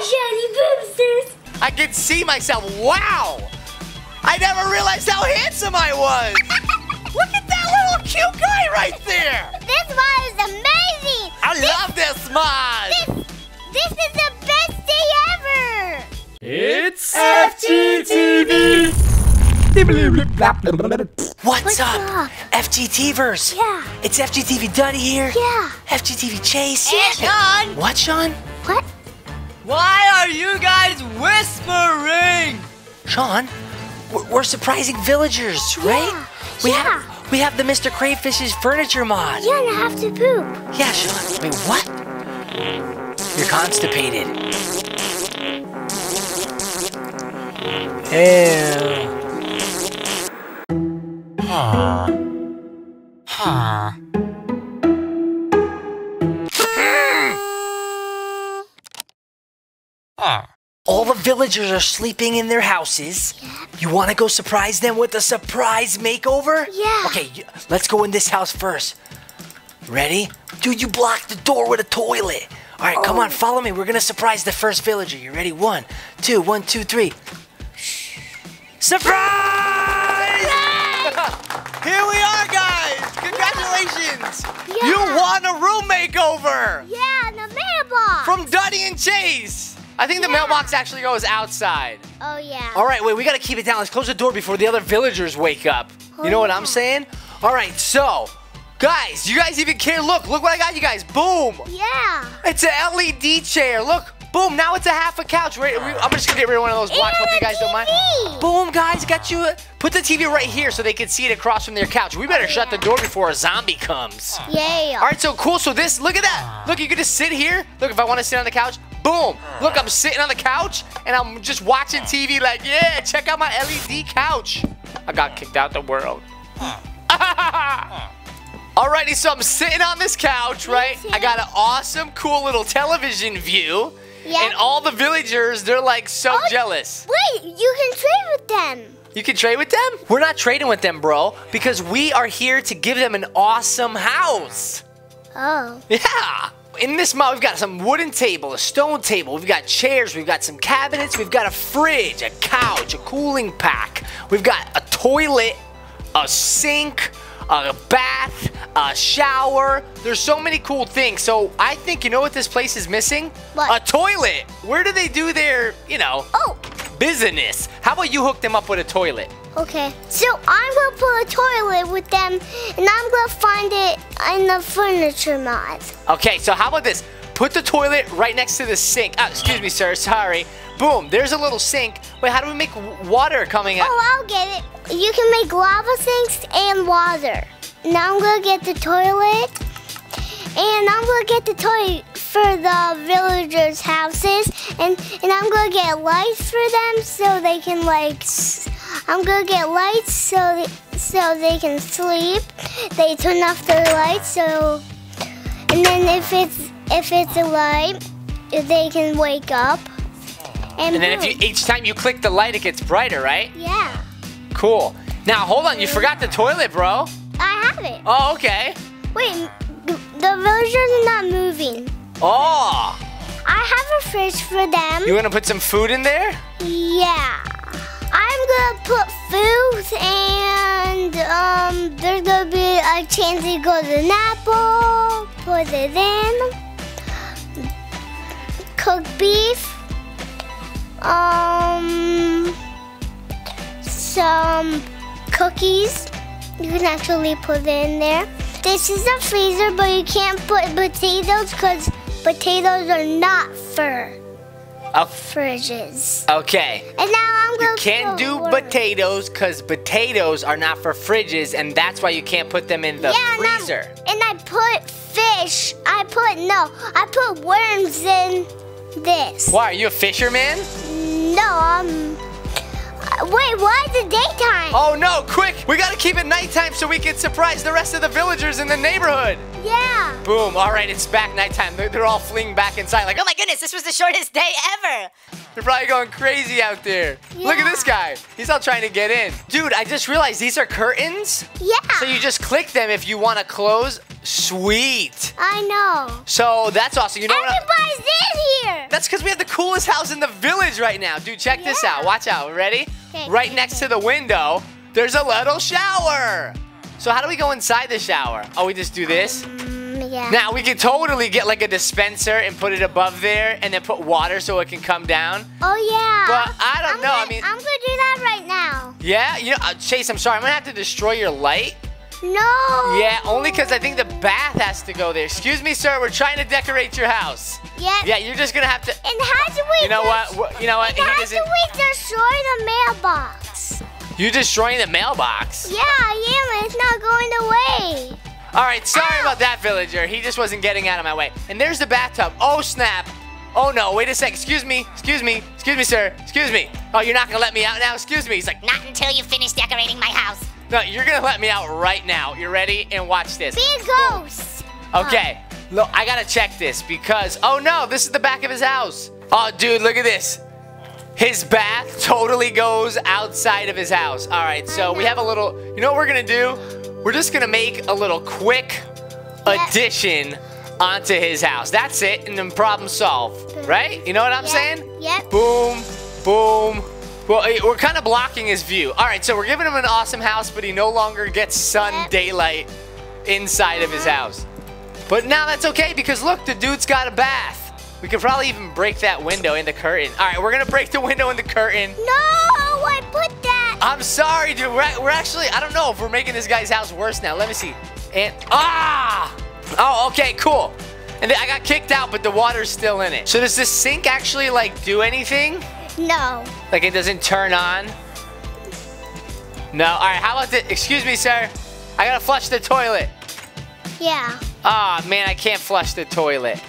shiny boosters. I can see myself. Wow! I never realized how handsome I was. Look at that little cute guy right there. This mod is amazing. I love this mod. This is the best day ever. It's FGTV. What's up? FGTVers. Yeah. It's FGTV Duddy here. Yeah. FGTV Chase. And Sean. What, Sean? What? Why are you guys whispering? Sean, we're surprising villagers, right? Yeah. We have the Mr. Crayfish's Furniture Mod. Yeah, and I have to poop. Yeah, Sean. Wait, what? You're constipated. Ew. Huh. Huh. All the villagers are sleeping in their houses. Yep. You want to go surprise them with a surprise makeover? Yeah. Okay, let's go in this house first. Ready? Dude, you blocked the door with a toilet. All right, come on, follow me. We're going to surprise the first villager. You ready? 1, 2, 1, 2, 3. Surprise! Here we are, guys! Congratulations! Yeah. You won a room makeover! Yeah, the mailbox! From Duddy and Chase! I think the mailbox actually goes outside. Oh, yeah. All right, wait, we gotta keep it down. Let's close the door before the other villagers wake up. Oh, you know what I'm saying? All right, so, guys, you guys even care? Look what I got you guys. Boom! Yeah! It's an LED chair. Look, boom, now it's a half a couch. I'm just gonna get rid of one of those blocks. Hope you guys don't mind. Boom, guys, got you. Put the TV right here so they can see it across from their couch. We better shut the door before a zombie comes. Yeah. All right, so cool. So this, look at that. Look, you can just sit here. Look, if I want to sit on the couch, boom. Look, I'm sitting on the couch, and I'm just watching TV like, yeah, check out my LED couch. I got kicked out the world. Alrighty, so I'm sitting on this couch, right? I got an awesome, cool little television view. Yep. And all the villagers, they're like so jealous. Wait, you can trade with them. You can trade with them? We're not trading with them, bro, because we are here to give them an awesome house. Oh. Yeah. In this mod, we've got some wooden table, a stone table, we've got chairs, we've got some cabinets, we've got a fridge, a couch, a cooling pack. We've got a toilet, a sink, a bath, a shower. There's so many cool things. So I think, you know what this place is missing? What? A toilet. Where do they do their, you know, business? How about you hook them up with a toilet? Okay. So I'm going to put a toilet with them, and I'm going to find it in the furniture mod. Okay, so how about this? Put the toilet right next to the sink. Oh, excuse me, sir. Sorry. Boom. There's a little sink. Wait, how do we make water coming out? Oh, I'll get it. You can make lava sinks and water. Now I'm going to get the toilet. And I'm going to get the toilet for the villagers' houses. And I'm going to get lights for them so they can, like, I'm going to get lights so they can sleep. They turn off their lights so, and then if it's a light, they can wake up. And then if you, each time you click the light, it gets brighter, right? Yeah. Cool. Now, hold on. You forgot the toilet, bro. I have it. Oh, okay. Wait, the villagers are not moving. Oh. I have a fridge for them. You want to put some food in there? Yeah. I'm going to put food, and there's going to be a chance to go to an apple, put it in, cook beef, some cookies. You can actually put it in there. This is a freezer, but you can't put potatoes because potatoes are not for fridges. Okay. And now I'm going to You can't do potatoes because potatoes are not for fridges, and that's why you can't put them in the freezer. And I put fish. I put worms in this. Why, are you a fisherman? No, wait, why is it daytime? Oh no, quick! We gotta keep it nighttime so we can surprise the rest of the villagers in the neighborhood! Yeah! Boom, alright, it's back nighttime. They're all fleeing back inside like, oh my goodness, this was the shortest day ever! They're probably going crazy out there. Yeah. Look at this guy. He's all trying to get in. Dude, I just realized these are curtains? Yeah! So you just click them if you want to close Sweet. I know. So that's awesome. You know everybody's in here. That's because we have the coolest house in the village right now. Dude, check this out. Watch out. Ready? Right next to the window, there's a little shower. So how do we go inside the shower? Oh, we just do this? Yeah. Now, we could totally get like a dispenser and put it above there and then put water so it can come down. Oh, yeah. But I don't know. I'm going to do that right now. Yeah? You know, Chase, I'm sorry. I'm going to have to destroy your light. No. Yeah, only because I think the bath has to go there. Excuse me, sir. We're trying to decorate your house. Yeah. Yeah, you're just going to have to. And how do we? You know what? You know what? How do we destroy the mailbox? You're destroying the mailbox? Yeah, I am. It's not going away. All right, sorry about that, villager. He just wasn't getting out of my way. And there's the bathtub. Oh, snap. Oh, no. Wait a sec. Excuse me. Excuse me. Excuse me, sir. Excuse me. Oh, you're not going to let me out now? Excuse me. He's like, not until you finish decorating my house. No, you're going to let me out right now. You ready? And watch this. Be a ghost. Okay. Look, I got to check this because, oh, no, this is the back of his house. Oh, dude, look at this. His bath totally goes outside of his house. All right, so we have a little, you know what we're going to do? We're just going to make a little quick addition onto his house. That's it. And then problem solved. Right? You know what I'm saying? Yep. Boom. Boom. Well, we're kind of blocking his view. All right. So we're giving him an awesome house, but he no longer gets sun daylight inside of his house. But now that's okay because, look, the dude's got a bath. We could probably even break that window and the curtain. All right. We're going to break the window and the curtain. No. I put that. I'm sorry, dude. We're actually, I don't know if we're making this guy's house worse now. Let me see. And, oh, okay, cool. And then I got kicked out, but the water's still in it. So does this sink actually, like, do anything? No. Like, it doesn't turn on? No. All right, how about this? Excuse me, sir. I got to flush the toilet. Yeah. Ah, man, I can't flush the toilet.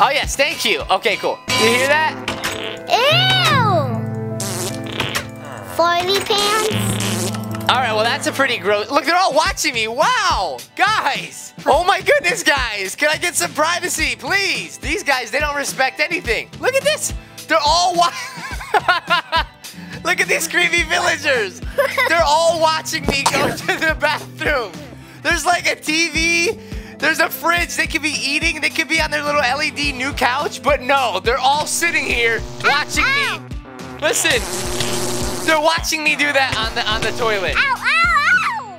Oh, yes, thank you. Okay, cool. You hear that? Ew. Oily pants. All right, well, that's a pretty gross. Look, they're all watching me. Wow, guys. Oh, my goodness, guys. Can I get some privacy, please? These guys, they don't respect anything. Look at this. They're all Look at these creepy villagers. They're all watching me go to the bathroom. There's like a TV. There's a fridge. They could be eating. They could be on their little LED new couch. But no, they're all sitting here watching me. Listen. They're watching me do that on the toilet. Ow, ow, ow!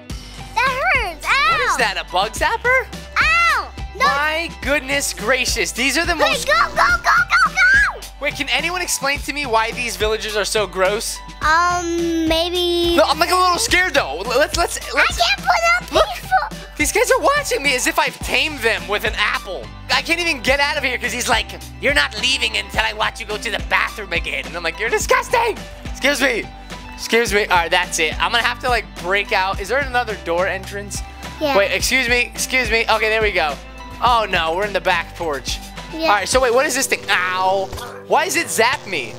That hurts, ow! What is that, a bug zapper? Ow! No. My goodness gracious, these are the most... Go, go, go, go, go! Wait, can anyone explain to me why these villagers are so gross? Maybe... No, I'm like a little scared, though. Let's... I can't put up people! Look, these guys are watching me as if I've tamed them with an apple. I can't even get out of here because he's like, you're not leaving until I watch you go to the bathroom again. And I'm like, you're disgusting! Excuse me. Excuse me. All right, that's it. I'm going to have to, like, break out. Is there another door entrance? Yeah. Wait, excuse me. Excuse me. Okay, there we go. Oh, no. We're in the back porch. Yeah. All right, so wait. What is this thing? Ow. Why does it zap me?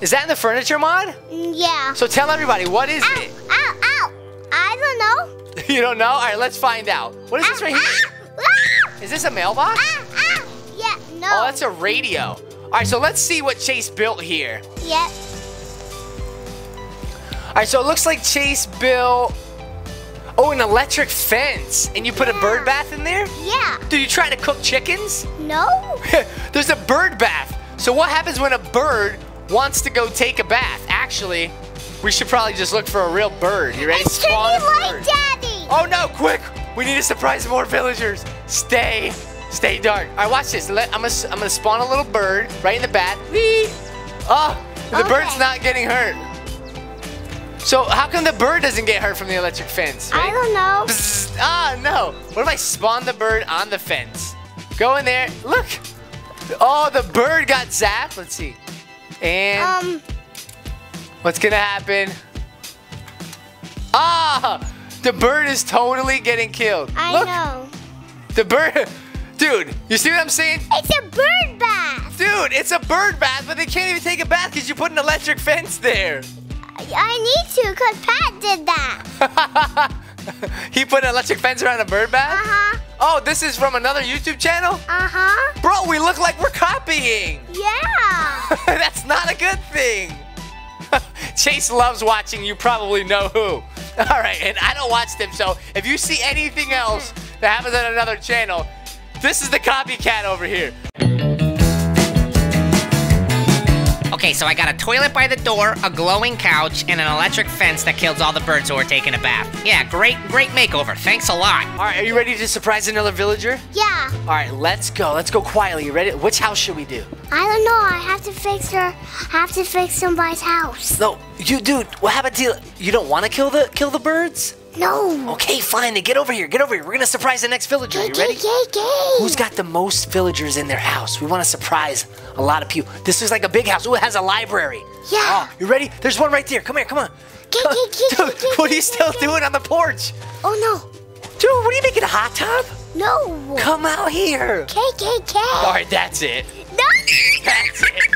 Is that in the furniture mod? Yeah. So tell everybody. What is it? Ow, ow. I don't know. You don't know? All right, let's find out. What is this right here? Is this a mailbox? Yeah, no. Oh, that's a radio. All right, so let's see what Chase built here. Yep. All right, so it looks like Chase built, oh, an electric fence. And you put a bird bath in there? Yeah. Do you try to cook chickens? No. There's a bird bath. So what happens when a bird wants to go take a bath? Actually, we should probably just look for a real bird. You ready? It's Spawn a bird. Daddy. Oh, no, quick. We need to surprise more villagers. Stay dark. All right, watch this. I'm gonna spawn a little bird right in the bath. Oh, the bird's not getting hurt. So how come the bird doesn't get hurt from the electric fence? Right? I don't know. Psst, no. What if I spawn the bird on the fence? Go in there. Look. Oh, the bird got zapped. Let's see. And what's going to happen? The bird is totally getting killed. I know. The bird. Dude, you see what I'm saying? It's a bird bath. Dude, it's a bird bath, but they can't even take a bath because you put an electric fence there. I need to, because Pat did that. He put an electric fence around a bird bath? Uh-huh. Oh, this is from another YouTube channel? Uh-huh. Bro, we look like we're copying. Yeah. That's not a good thing. Chase loves watching you probably know who. All right, and I don't watch them, so if you see anything else that happens on another channel. This is the copycat over here. Okay, so I got a toilet by the door, a glowing couch, and an electric fence that kills all the birds who are taking a bath. Yeah, great makeover. Thanks a lot. All right, are you ready to surprise another villager? Yeah. All right, let's go. Let's go quietly. You ready? Which house should we do? I don't know. I have to fix somebody's house. No, you dude. What happened to you? You don't want to kill the birds? No. Okay, fine. Then get over here. Get over here. We're gonna surprise the next villager. You ready? Who's got the most villagers in their house? We want to surprise a lot of people. This is like a big house. Ooh, it has a library. Yeah. Oh, you ready? There's one right there. Come here. Come on. Dude, what are you still doing on the porch? Oh no. Dude, what are you making a hot tub? No. Come out here. All right, that's it. No. That's it.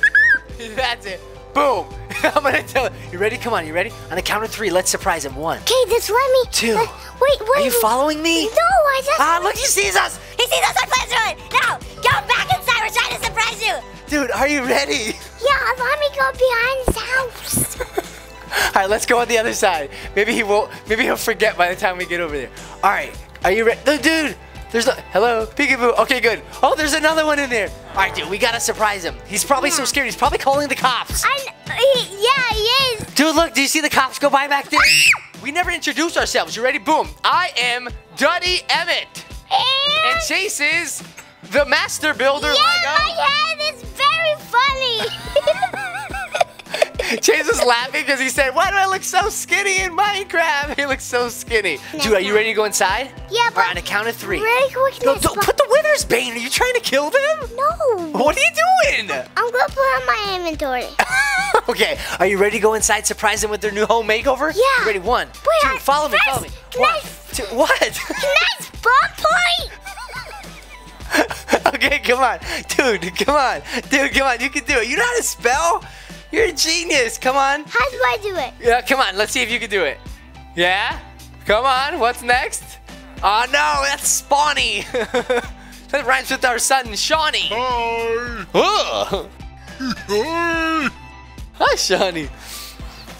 That's it. Boom. I'm gonna tell it. You ready? Come on, you ready? On the count of three, let's surprise him. One. Okay, just let me. Two. Wait. Are you following me? No, I just. Ah, look, he sees us. He sees us on Classroom. Now, go back inside. We're trying to surprise you. Dude, are you ready? Yeah, let me go behind his house. All right, let's go on the other side. Maybe he won't. Maybe he'll forget by the time we get over there. All right, are you ready? No, dude. There's a, hello, peekaboo. Okay, good. Oh, there's another one in there. All right, dude, we gotta surprise him. He's probably so scared. He's probably calling the cops. Yeah, he is. Dude, look, do you see the cops go by back there? We never introduced ourselves. You ready? Boom. I am Duddy Emmett. And Chase is the master builder. Yeah, my head is very funny. Chase is laughing because he said, why do I look so skinny in Minecraft? He looks so skinny. Dude, are you ready to go inside? Yeah, but all right, on a count of three. Really quick. No, don't put the Wither's Bane. Are you trying to kill them? No. What are you doing? I'm going to put on my inventory. Okay, are you ready to go inside, surprise them with their new home makeover? Yeah. You ready? One, two, follow me, follow me. One, two, what? Nice ballpoint. Okay, come on. Dude, come on. Dude, come on. You can do it. You know how to spell? You're a genius. Come on. How do I do it? Yeah, come on. Let's see if you can do it. Yeah? Come on. What's next? Oh, no, that's Spawny. That rhymes with our son, Shawnee. Hi. Oh. Hi. Hi, Shawnee.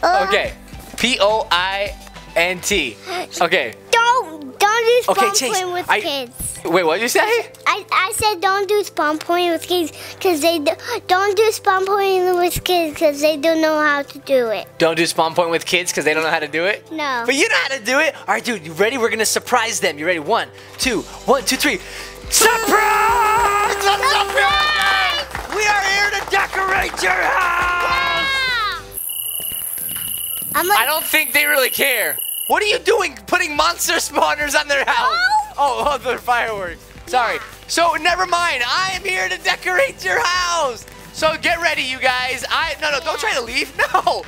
Okay. P-O-I-N-T. Okay. Don't do spawn point with kids. Wait, what did you say? I said don't do spawn point with kids because they don't do spawn point with kids because they don't know how to do it. Don't do spawn point with kids because they don't know how to do it? No. But you know how to do it. All right, dude, you ready? We're going to surprise them. You ready? One, two, three. Surprise! Surprise! We are here to decorate your house! Yeah! I don't think they really care. What are you doing putting monster spawners on their house? Oh, they're fireworks. Sorry. Yeah. So, never mind. I am here to decorate your house. So, get ready, you guys. No, don't try to leave. No.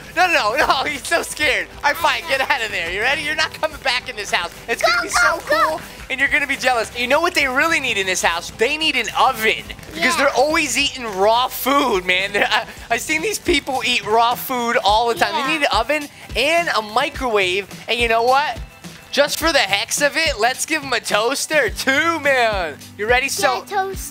He's so scared. All right, fine. Get out of there. You ready? You're not coming back in this house. It's going to be so cool. And you're going to be jealous. You know what they really need in this house? They need an oven. Because they're always eating raw food, man. I've seen these people eat raw food all the time. They need an oven and a microwave. And you know what? Just for the hex of it, let's give them a toaster too, man. You ready? So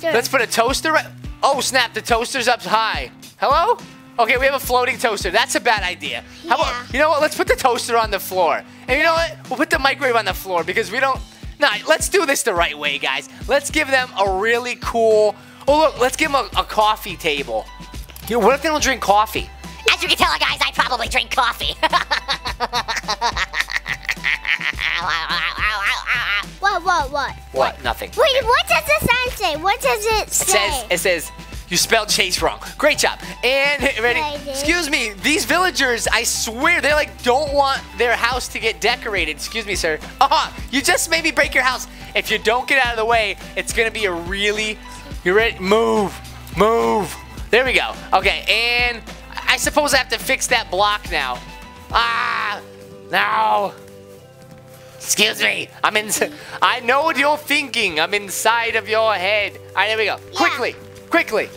let's put a toaster right... Oh, snap. The toaster's up high. Hello? Okay, we have a floating toaster. That's a bad idea. How about, you know what? Let's put the toaster on the floor. And you know what? We'll put the microwave on the floor because we don't... Nah, let's do this the right way, guys. Let's give them a really cool... Oh, look, let's give them a coffee table. You know, what if they don't drink coffee? As you can tell, guys, I probably drink coffee. What? Nothing. Wait, okay. What does the sign say? What does it say? It says, you spelled Chase wrong. Great job. And, ready? Excuse me, these villagers, I swear, they like don't want their house to get decorated. Excuse me, sir. You just made me break your house. If you don't get out of the way, it's going to be a really... You ready? Move. There we go. Okay, and I suppose I have to fix that block now. No. Excuse me. I know what you're thinking. I'm inside of your head. All right, there we go. Yeah. Quickly.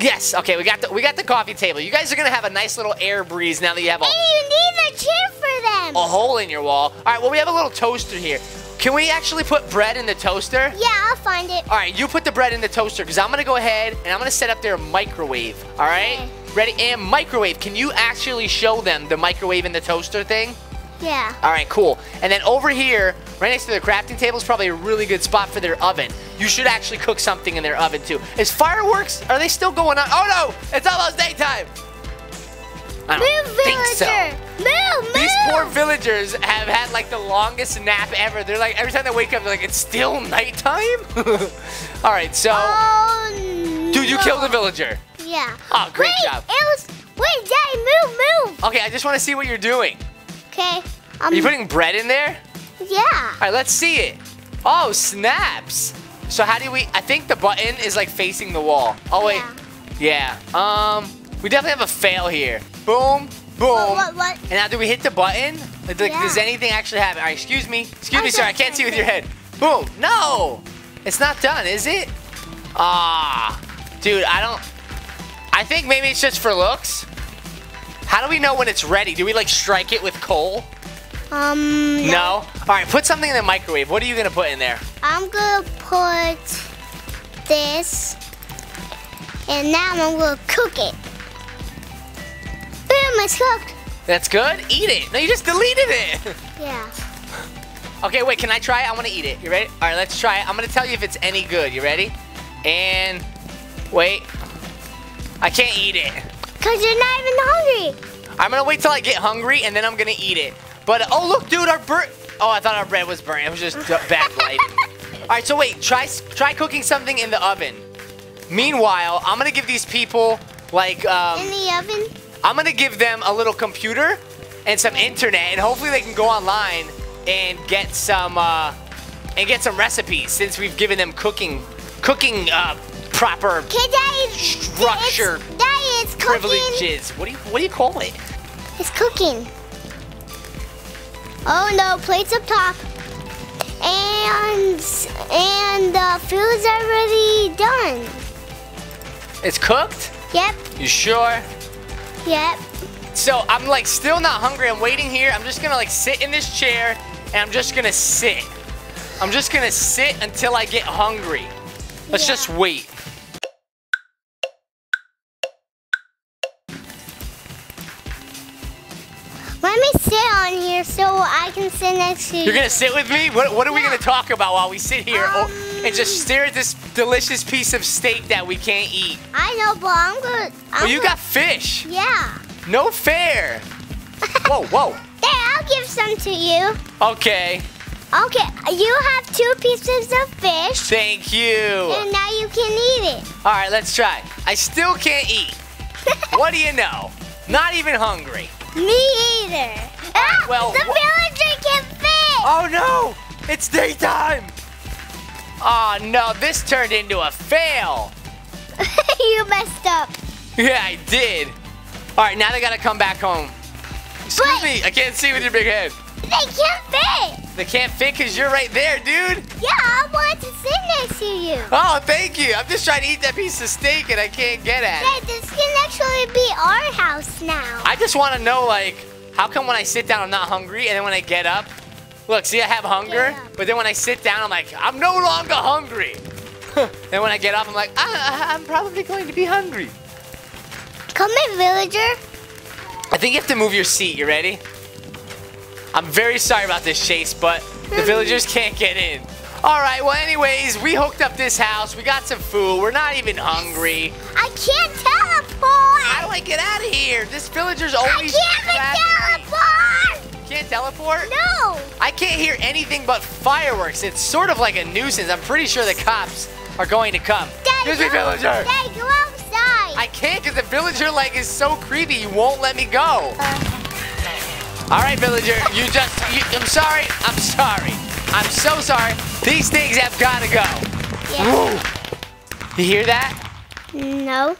Yes. Okay, we got the coffee table. You guys are gonna have a nice little air breeze now that you have a. Hey, you need a chair for them. A hole in your wall. All right. Well, we have a little toaster here. Can we actually put bread in the toaster? Yeah, I'll find it. All right, you put the bread in the toaster because I'm gonna go ahead and I'm gonna set up their microwave. All right. Okay. Ready? And microwave. Can you actually show them the microwave and the toaster thing? Yeah. All right, cool. And then over here, right next to the crafting table is probably a really good spot for their oven. You should actually cook something in their oven, too. Is fireworks, are they still going on? Oh, no, it's almost daytime. I don't think so. Move, these poor villagers have had, like, the longest nap ever. They're like, every time they wake up, they're like, it's still nighttime? All right, so. Oh, no. Dude, you killed a villager. Yeah. Oh, great job. Wait, Daddy, move. Okay, I just want to see what you're doing. Okay. Are you putting bread in there? Yeah. All right, let's see it. Oh, snaps. So how do we, I think the button is, like, facing the wall. Oh, wait. Yeah. We definitely have a fail here. Boom, boom. What? And now do we hit the button? Like, yeah. Does anything actually happen? All right, excuse me. Excuse me, sir. I can't see with your head. Boom. No. It's not done, is it? Ah. Dude, I think maybe it's just for looks. How do we know when it's ready? Do we, like, strike it with coal? No. No? All right, put something in the microwave. What are you going to put in there? I'm going to put this. And now I'm going to cook it. Boom, it's cooked. That's good? Eat it. No, you just deleted it. Yeah. Okay, wait, can I try it? I want to eat it. You ready? All right, let's try it. I'm going to tell you if it's any good. You ready? And wait. I can't eat it. Because you're not even hungry. I'm going to wait till I get hungry, and then I'm going to eat it. But, oh, look, dude, our bread. Oh, I thought our bread was burnt. It was just bad lighting. All right, so wait. Try cooking something in the oven. Meanwhile, I'm going to give these people, like, in the oven? I'm going to give them a little computer and some internet, and hopefully they can go online and get some recipes, since we've given them cooking proper structure privileges. What do you call it? It's cooking. Oh no, plates up top. And the food's already done. It's cooked? Yep. You sure? Yep. So I'm like still not hungry. I'm waiting here. I'm just gonna like sit in this chair and I'm just gonna sit. I'm just gonna sit until I get hungry. Let's just wait. Let me sit on here so I can sit next to you. You're gonna sit with me? What are we gonna talk about while we sit here and just stare at this delicious piece of steak that we can't eat? I know, but I'm gonna. Well, you got fish. Yeah. No fair. Whoa. There, I'll give some to you. Okay. You have 2 pieces of fish. Thank you. And now you can eat it. All right, let's try. I still can't eat. What do you know? Not even hungry. Me either. Ah, well, the villager can fit. Oh, no. It's daytime. Oh, no. This turned into a fail. You messed up. Yeah, I did. All right, now they got to come back home. Excuse me. I can't see with your big head. They can't fit. They can't fit because you're right there, dude. Yeah, I want to sit next to you. Oh, thank you. I'm just trying to eat that piece of steak, and I can't get at it. Yeah, this can actually be our house now. I just want to know, like, how come when I sit down, I'm not hungry, and then when I get up, look, see, I have hunger, but then when I sit down, I'm like, I'm no longer hungry. And when I get up, I'm like, I'm probably going to be hungry. Come in, villager. I think you have to move your seat. You ready? I'm very sorry about this, Chase, but the villagers can't get in. All right, well, anyways, we hooked up this house. We got some food. We're not even hungry. I can't teleport. How do I get out of here? This villager's always teleport. Can't teleport? No. I can't hear anything but fireworks. It's sort of like a nuisance. I'm pretty sure the cops are going to come. Excuse me, villager. Daddy, go outside. I can't because the villager, like, is so creepy. You won't let me go. All right, villager, I'm sorry. I'm so sorry. These things have got to go. Yeah. You hear that? No.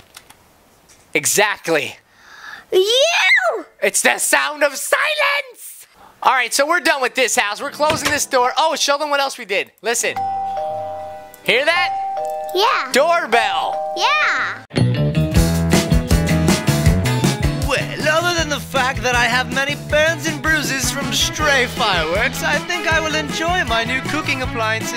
Exactly. You! It's the sound of silence! All right, so we're done with this house. We're closing this door. Oh, show them what else we did. Listen. Hear that? Yeah. Doorbell. Yeah. The fact that I have many burns and bruises from stray fireworks, I think I will enjoy my new cooking appliances.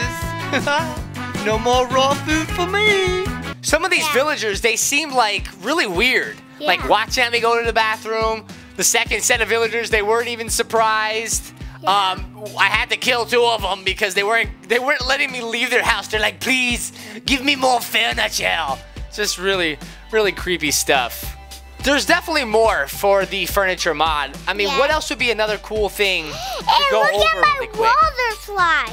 No more raw food for me. Some of these villagers, they seem like really weird. Like watching me go to the bathroom, The second set of villagers, they weren't even surprised. Yeah. I had to kill two of them because they weren't letting me leave their house. They're like, please, give me more furniture. It's just really, really creepy stuff. There's definitely more for the furniture mod. I mean, what else would be another cool thing to go over really quick? Look at my water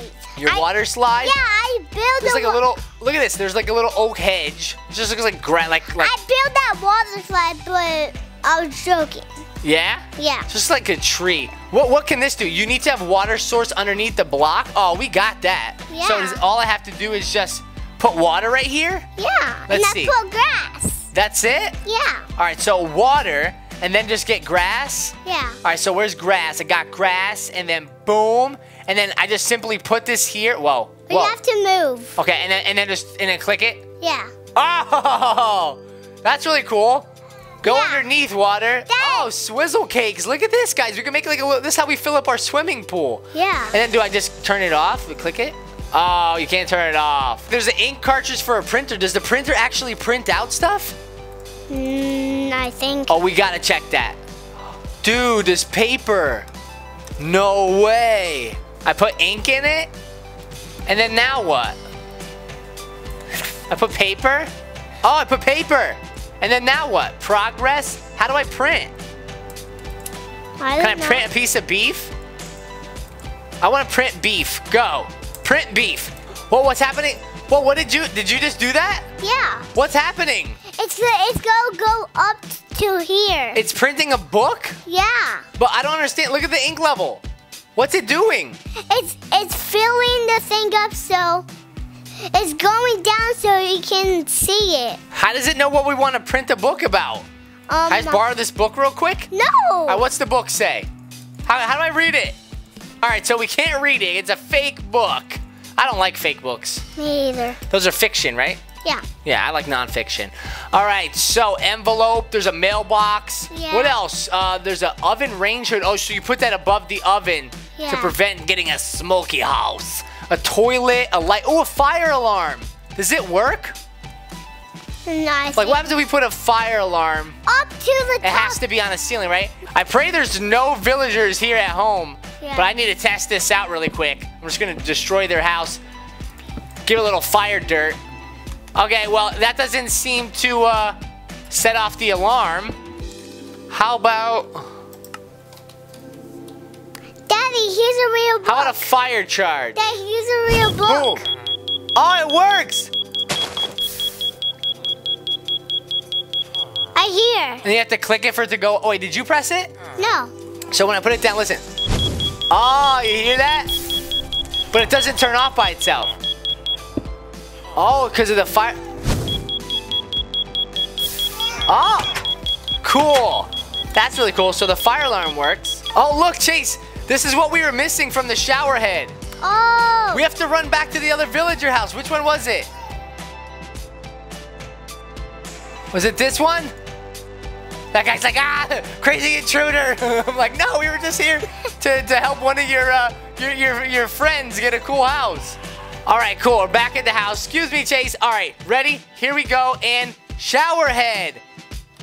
slide. Your water slide? Yeah, I built there's like a little, look at this. There's like a little oak hedge. It just looks like grass. Like I built that water slide, but I was joking. Yeah? Yeah. Just like a tree. What can this do? You need to have water source underneath the block. Oh, we got that. Yeah. So all I have to do is just put water right here? Yeah. Let's see. Put grass. That's it? Yeah. All right, so water and then just get grass? Yeah. All right, so where's grass? I got grass and then boom. And then I just simply put this here. Whoa. We have to move. Okay, and then click it? Yeah. Oh, that's really cool. Go underneath water. Oh, swizzle cakes. Look at this, guys. We can make like a little, this is how we fill up our swimming pool. Yeah. And then do I just turn it off? We click it? Oh, you can't turn it off. There's an ink cartridge for a printer. Does the printer actually print out stuff? I think. Oh, we gotta check that. Dude, this paper. No way. I put ink in it? And then now what? I put paper? Oh, I put paper. And then now what? Progress? How do I print? I don't know. Can I print a piece of beef? I wanna print beef. Go. Print beef. Whoa, what's happening? Whoa, what did you just do that? Yeah. What's happening? It's gonna go up to here. It's printing a book? Yeah. But I don't understand. Look at the ink level. What's it doing? It's filling the thing up so it's going down so you can see it. How does it know what we want to print a book about? Can I just borrow this book real quick? No. All right, what's the book say? How do I read it? All right, so we can't read it. It's a fake book. I don't like fake books. Me either. Those are fiction, right? Yeah. Yeah, I like nonfiction. All right, so envelope. There's a mailbox. Yeah. What else? There's an oven range hood. Oh, so you put that above the oven to prevent getting a smoky house. A toilet, a light. Oh, a fire alarm. Does it work? Nice. Like, what happens if we put a fire alarm up to the top? It has to be on the ceiling, right? I pray there's no villagers here at home, but I need to test this out really quick. I'm just going to destroy their house, give it a little fire dirt. Okay, well, that doesn't seem to set off the alarm. How about... Daddy, here's a real book. How about a fire charge? Daddy, here's a real book. Boom. Oh, it works. Here. And you have to click it for it to go. Oh, wait, did you press it? No. So when I put it down, listen. Oh, you hear that? But it doesn't turn off by itself. Oh, because of the fire. Oh, cool. That's really cool. So the fire alarm works. Oh, look, Chase. This is what we were missing from the shower head. Oh. We have to run back to the other villager house. Which one was it? Was it this one? That guy's like, ah, crazy intruder. I'm like, no, we were just here to help one of your friends get a cool house. All right, cool. We're back at the house. Excuse me, Chase. All right, ready? Here we go. And shower head.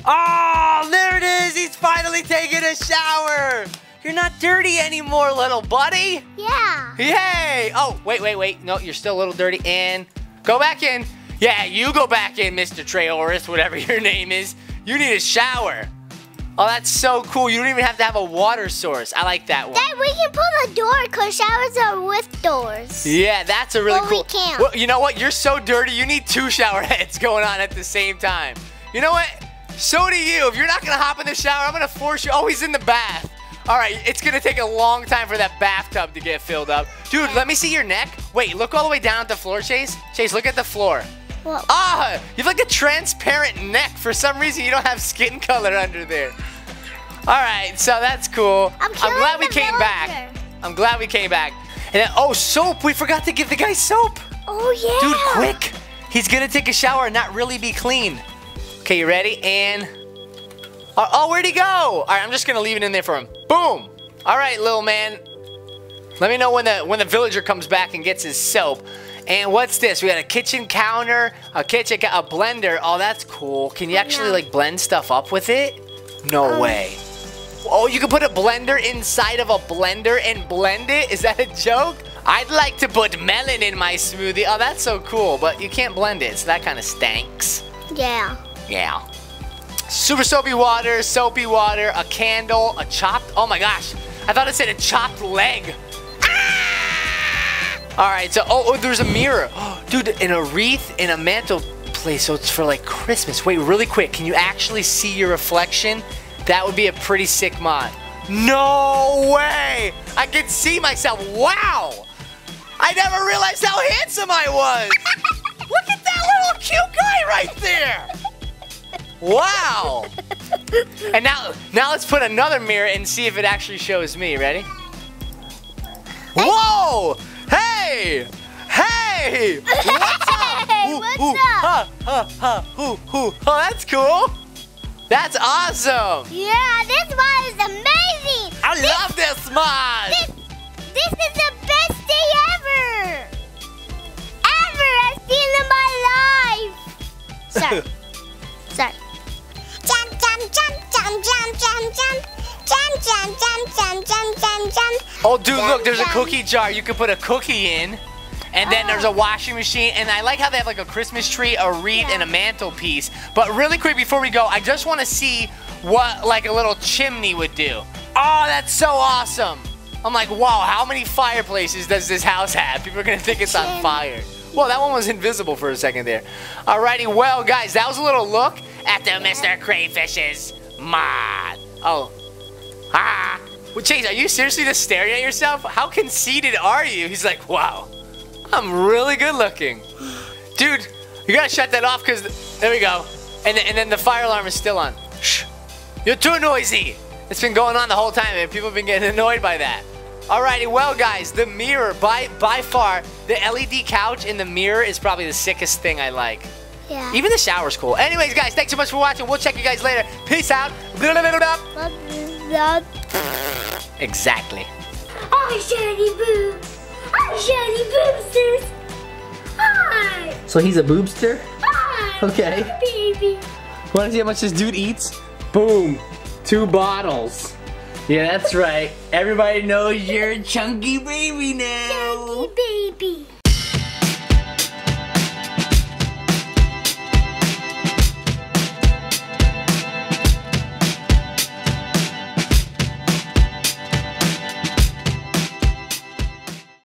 Oh, there it is. He's finally taking a shower. You're not dirty anymore, little buddy. Yeah. Yay. Oh, wait. No, you're still a little dirty. And go back in. Yeah, you go back in, Mr. Traoris, whatever your name is. You need a shower. Oh, that's so cool. You don't even have to have a water source. I like that one. Dad, we can put a door because showers are with doors. Yeah, that's a really cool. We can't. Well, you know what? You're so dirty. You need two shower heads going on at the same time. You know what? So do you. If you're not going to hop in the shower, I'm going to force you. Oh, he's in the bath. All right, it's going to take a long time for that bathtub to get filled up. Dude, let me see your neck. Wait, look all the way down at the floor, Chase. Chase, look at the floor. Ah, you have like a transparent neck. For some reason, you don't have skin color under there. All right, so that's cool. I'm glad we came back. I'm glad we came back. And then, oh, soap. We forgot to give the guy soap. Oh, yeah. Dude, quick. He's going to take a shower and not really be clean. Okay, you ready? And, oh, where'd he go? All right, I'm just going to leave it in there for him. Boom. All right, little man. Let me know when the villager comes back and gets his soap. And what's this? We got a kitchen counter, a blender. Oh, that's cool. Can you actually like blend stuff up with it? No way. Oh, you can put a blender inside of a blender and blend it? Is that a joke? I'd like to put melon in my smoothie. Oh, that's so cool, but you can't blend it, so that kind of stanks. Yeah. Yeah. Super soapy water, a candle, a chopped... Oh, my gosh. I thought it said a chopped leg. Ah! All right, so... Oh, there's a mirror. Oh, dude, and a wreath and a mantelpiece, so it's for, like, Christmas. Wait, really quick. Can you actually see your reflection? That would be a pretty sick mod. No way! I can see myself. Wow! I never realized how handsome I was. Look at that little cute guy right there. Wow! And now let's put another mirror and see if it actually shows me. Ready? Whoa! Hey! Hey! What's up? Hey, what's up? Ha, ha, ha, hoo, hoo. Oh, that's cool. That's awesome! Yeah, this mod is amazing! I love this mod! This is the best day ever! Ever I've seen in my life! Sorry. Sorry. Jump, jump, jump, jump, jump, jump, jump. Jump, jump, jump, jump, jump, jump, jump. Oh, dude, jump, look, there's a cookie jar. You can put a cookie in. And then there's a washing machine, and I like how they have like a Christmas tree, a wreath, and a mantelpiece. But really quick before we go, I just want to see what like a little chimney would do. Oh, that's so awesome. I'm like, wow, how many fireplaces does this house have? People are going to think it's on fire. Well, that one was invisible for a second there. Alrighty, well, guys, that was a little look at the Mr. Crayfish's mod. Oh. Ah. Well, Chase, are you seriously just staring at yourself? How conceited are you? He's like, wow. I'm really good looking. Dude, you gotta shut that off because there we go. And then the fire alarm is still on. Shh. You're too noisy. It's been going on the whole time and people have been getting annoyed by that. Alrighty, well guys, the mirror, by far, the LED couch in the mirror is probably the sickest thing I like. Yeah. Even the shower's cool. Anyways, guys, thanks so much for watching. We'll check you guys later. Peace out. Exactly. Oh, shiny boobs. Shiny boobsters. Hi. So he's a boobster? Hi. Okay. Baby. Want to see how much this dude eats? Boom. 2 bottles. Yeah, that's right. Everybody knows you're a chunky baby now. Chunky baby.